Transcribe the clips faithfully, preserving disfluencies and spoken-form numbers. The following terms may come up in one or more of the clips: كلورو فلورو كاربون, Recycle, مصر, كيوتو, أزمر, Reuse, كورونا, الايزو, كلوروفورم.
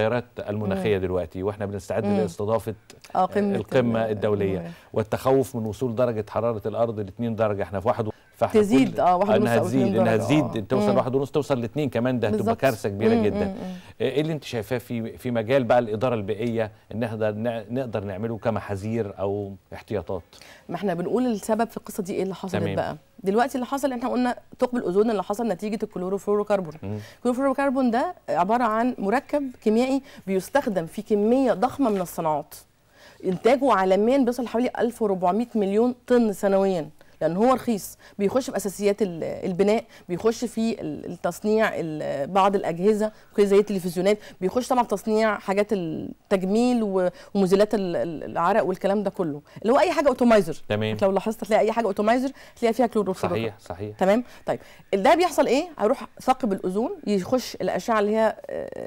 التغيرات المناخيه دلوقتي واحنا بنستعد لاستضافه القمه الدوليه والتخوف من وصول درجه حراره الارض ل اتنين درجه، احنا في واحد فاحنا تزيد اه واحد ونص انها تزيد انها تزيد توصل واحد ونص توصل لاثنين كمان، ده هتبقى كارثه كبيره مم. جدا. مم. ايه اللي انت شايفاه في في مجال بقى الاداره البيئيه ان احنا نقدر نعمله كمحاذير او احتياطات؟ ما احنا بنقول السبب في القصه دي ايه اللي حصلت تمام. بقى دلوقتي اللي حصل احنا قلنا ثقب الاوزون اللي حصل نتيجه الكلورو فلورو كاربون. الكلورو فلورو كاربون ده عباره عن مركب كيميائي بيستخدم في كميه ضخمه من الصناعات، انتاجه عالميا بيصل حوالي ألف وأربعمائة مليون طن سنويا لأن هو رخيص، بيخش في أساسيات البناء، بيخش في التصنيع بعض الأجهزة زي التلفزيونات، بيخش طبعا في تصنيع حاجات التجميل ومزيلات العرق والكلام ده كله، اللي هو أي حاجة أوتومايزر. تمام. لو لاحظت هتلاقي أي حاجة أوتومايزر تلاقي فيها كلوروفورم. صحيح صحيح. تمام؟ طيب ده بيحصل إيه؟ هيروح ثقب الأوزون يخش الأشعة اللي هي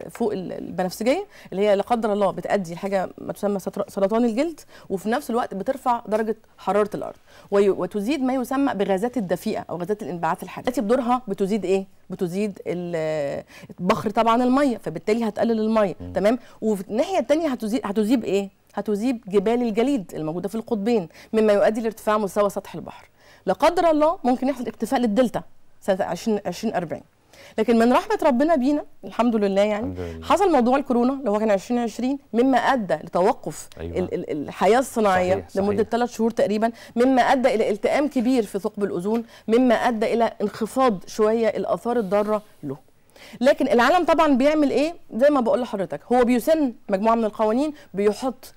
فوق البنفسجية اللي هي لا قدر الله بتأدي لحاجة ما تسمى سرطان الجلد، وفي نفس الوقت بترفع درجة حرارة الأرض وتزيد ما يسمى بغازات الدفيئه او غازات الانبعاث الحاد التي بدورها بتزيد ايه؟ بتزيد البخر طبعا الميه، فبالتالي هتقلل الميه. تمام؟ وفي الناحيه الثانيه هتزيد هتذيب ايه؟ هتذيب جبال الجليد الموجوده في القطبين، مما يؤدي لارتفاع مستوى سطح البحر. لا قدر الله ممكن يحصل اكتفاء للدلتا سنه ألفين وأربعين، لكن من رحمه ربنا بينا الحمد لله يعني الحمد لله. حصل موضوع الكورونا اللي هو كان ألفين وعشرين مما ادى لتوقف أيوة. الحياه الصناعيه صحيح صحيح. لمده ثلاث شهور تقريبا، مما ادى الى التئام كبير في ثقب الاوزون، مما ادى الى انخفاض شويه الاثار الضاره له. لكن العالم طبعا بيعمل ايه؟ زي ما بقول لحضرتك هو بيسن مجموعه من القوانين، بيحط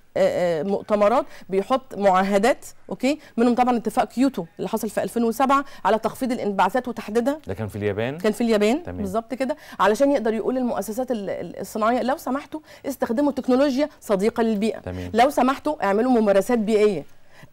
مؤتمرات، بيحط معاهدات، اوكي، منهم طبعا اتفاق كيوتو اللي حصل في ألفين وسبعة على تخفيض الانبعاثات وتحديدها. ده كان في اليابان كان في اليابان بالظبط كده، علشان يقدر يقول للمؤسسات الصناعيه لو سمحتوا استخدموا تكنولوجيا صديقه للبيئه. تمام. لو سمحتوا اعملوا ممارسات بيئيه.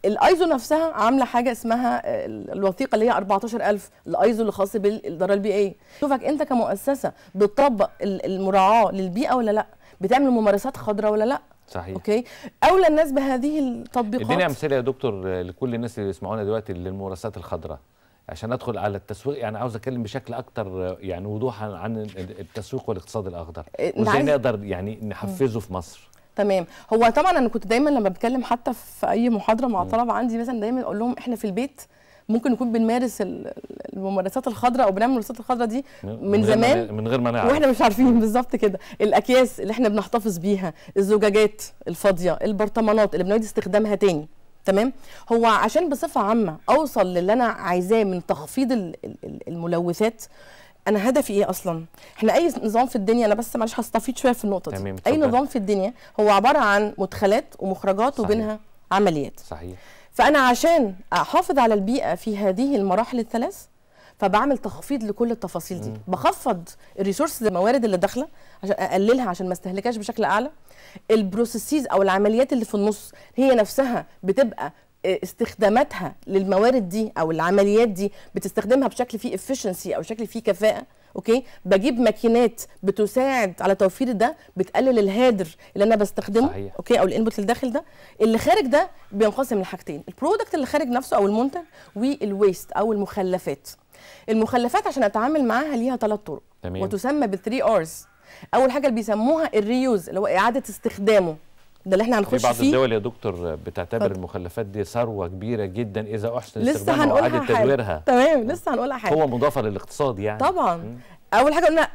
الايزو نفسها عامله حاجه اسمها الوثيقه اللي هي أربعة عشر ألف، الايزو اللي خاص بالاداره البيئيه. شوفك انت كمؤسسه بتطبق المراعاه للبيئه ولا لا، بتعمل ممارسات خضراء ولا لا. صحيح. اوكي، اولى الناس بهذه التطبيقات. ادينا امثله يا دكتور لكل الناس اللي بيسمعونا دلوقتي للممارسات الخضراء عشان ادخل على التسويق، يعني عاوز اتكلم بشكل اكتر يعني وضوحا عن التسويق والاقتصاد الاخضر وازاي نقدر يعني نحفزه م. في مصر. تمام. هو طبعا انا كنت دايما لما بتكلم حتى في اي محاضره مع طلبه عندي مثلا دايما اقول لهم احنا في البيت ممكن نكون بنمارس الممارسات الخضراء او بنعمل الممارسات الخضراء دي من زمان من غير ما نعرف واحنا مش عارفين بالظبط كده. الاكياس اللي احنا بنحتفظ بيها، الزجاجات الفاضيه، البرطمانات اللي بنعيد استخدامها تاني. تمام. هو عشان بصفه عامه اوصل للي انا عايزاه من تخفيض الملوثات، انا هدفي ايه اصلا؟ احنا اي نظام في الدنيا، انا بس معلش هستفيد شويه في النقطه دي، اي نظام في الدنيا هو عباره عن مدخلات ومخرجات. صحيح. وبينها عمليات. صحيح. فأنا عشان أحافظ على البيئة في هذه المراحل الثلاث فبعمل تخفيض لكل التفاصيل دي، بخفض الريسورسز الموارد اللي داخله عشان أقللها عشان ما استهلكهاش بشكل أعلى. البروسيسز أو العمليات اللي في النص هي نفسها بتبقى استخداماتها للموارد دي أو العمليات دي بتستخدمها بشكل فيه efficiency أو شكل فيه كفاءة. اوكي، بجيب ماكينات بتساعد على توفير ده، بتقلل الهدر اللي انا بستخدمه. صحيح. اوكي، او الانبوت اللي داخل ده اللي خارج ده بينقسم لحاجتين، البرودكت اللي خارج نفسه او المنتج والويست او المخلفات. المخلفات عشان اتعامل معاها ليها ثلاث طرق. تمام. وتسمى بالثري ارز. اول حاجه اللي بيسموها الريوز اللي هو اعاده استخدامه، ده اللي احنا هنخش فيه. بعض الدول يا دكتور بتعتبر فضل. المخلفات دي ثروه كبيره جدا اذا احسن استخدامها واعاده تدويرها. تمام، لسه هنقولها حاجه. هو مضافه للاقتصاد يعني. طبعا. م. اول حاجه قلنا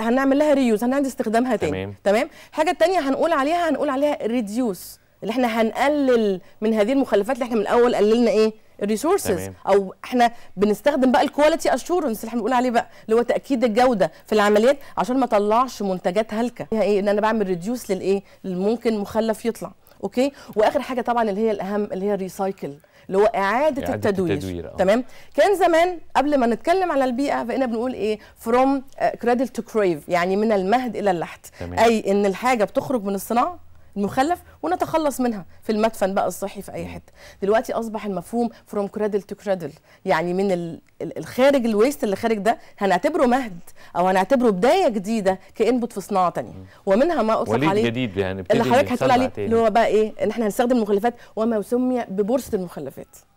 هنعمل لها ريوز، هنعيد استخدامها تاني. تمام. تمام. الحاجه الثانيه هنقول عليها هنقول عليها ريديوس، اللي احنا هنقلل من هذه المخلفات اللي احنا من الاول قللنا ايه؟ الريسورسز، او احنا بنستخدم بقى الكواليتي اشورنس اللي احنا بنقول عليه بقى اللي هو تاكيد الجوده في العمليات عشان ما اطلعش منتجات هالكه. يعني ايه؟ ان انا بعمل ريديوس للايه؟ ممكن مخلف يطلع. اوكي. واخر حاجه طبعا اللي هي الاهم اللي هي الريسايكل اللي هو اعاده, إعادة التدوير. التدوير. تمام. كان زمان قبل ما نتكلم على البيئه فانا بنقول ايه؟ فروم كرادل تو كريف، يعني من المهد الى اللحد. تمام. اي ان الحاجه بتخرج من الصناعه المخلف ونتخلص منها في المدفن بقى الصحي في اي حته. دلوقتي اصبح المفهوم فروم كرادل تو كرادل، يعني من الخارج الويست اللي خارج ده هنعتبره مهد او هنعتبره بدايه جديده كانبوت في صناعه ثانيه، ومنها ما اطلق عليه جديد يعني اللي حضرتك هتقول عليه اللي هو بقى ايه؟ ان احنا هنستخدم المخلفات وما سمي ببورصه المخلفات.